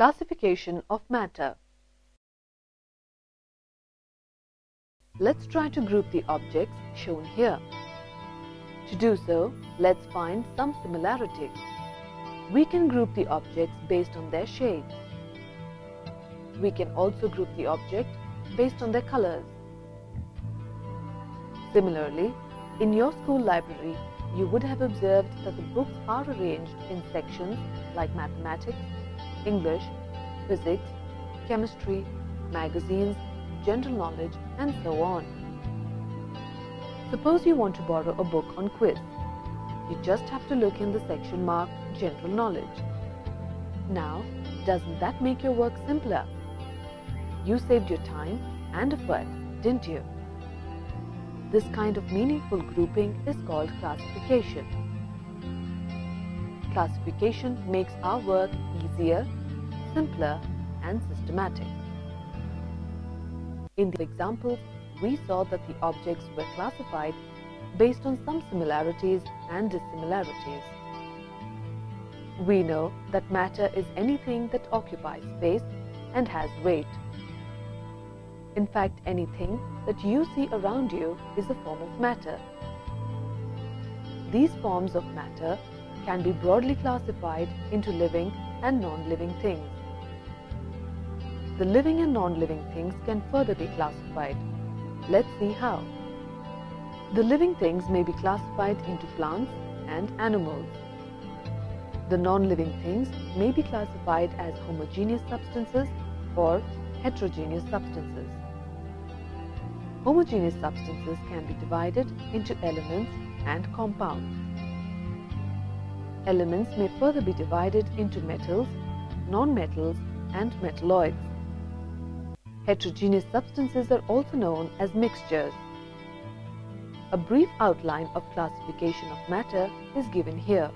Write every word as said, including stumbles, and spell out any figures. Classification of matter. Let's try to group the objects shown here. To do so, let's find some similarity. We can group the objects based on their shape. We can also group the object based on their colors. Similarly, in your school library, you would have observed that the books are arranged in sections like mathematics, English, physics, chemistry, magazines, general knowledge, and so on. Suppose you want to borrow a book on quiz. You just have to look in the section marked General Knowledge. Now, doesn't that make your work simpler? You saved your time and effort, didn't you? This kind of meaningful grouping is called classification. Classification makes our work easier, simpler, and systematic. In the examples, we saw that the objects were classified based on some similarities and dissimilarities. We know that matter is anything that occupies space and has weight. In fact, anything that you see around you is a form of matter. These forms of matter can be broadly classified into living and non-living things. The living and non-living things can further be classified. Let's see how. The living things may be classified into plants and animals. The non-living things may be classified as homogeneous substances or heterogeneous substances. Homogeneous substances can be divided into elements and compounds. Elements may further be divided into metals, non-metals, and metalloids. Heterogeneous substances are also known as mixtures. A brief outline of classification of matter is given here.